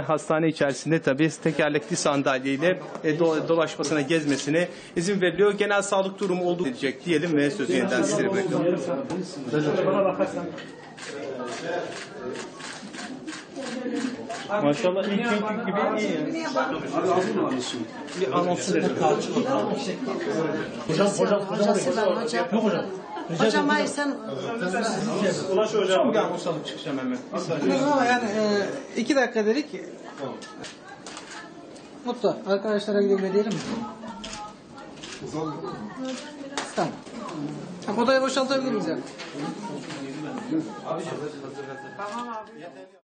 Hastane içerisinde tabii tekerlekli sandalyeyle dolaşmasına, gezmesine izin veriliyor. Genel sağlık durumu olduğu diyecek diyelim ve sözü yeniden size bırakıyorum. Maşallah ilk günkü gibi iyi. Bir anonsuz bir tartışma. Hocam selam hocam. Yok hocam. Hocam hayır sen... Ulaş hocam. Gel boşalıp çıkacağım hemen. Yani 2 dakika dedik. Mutlu. Arkadaşlara gidelim diyelim mi? Tamam. Odayı boşaltabilir miyiz yani? Tamam abi.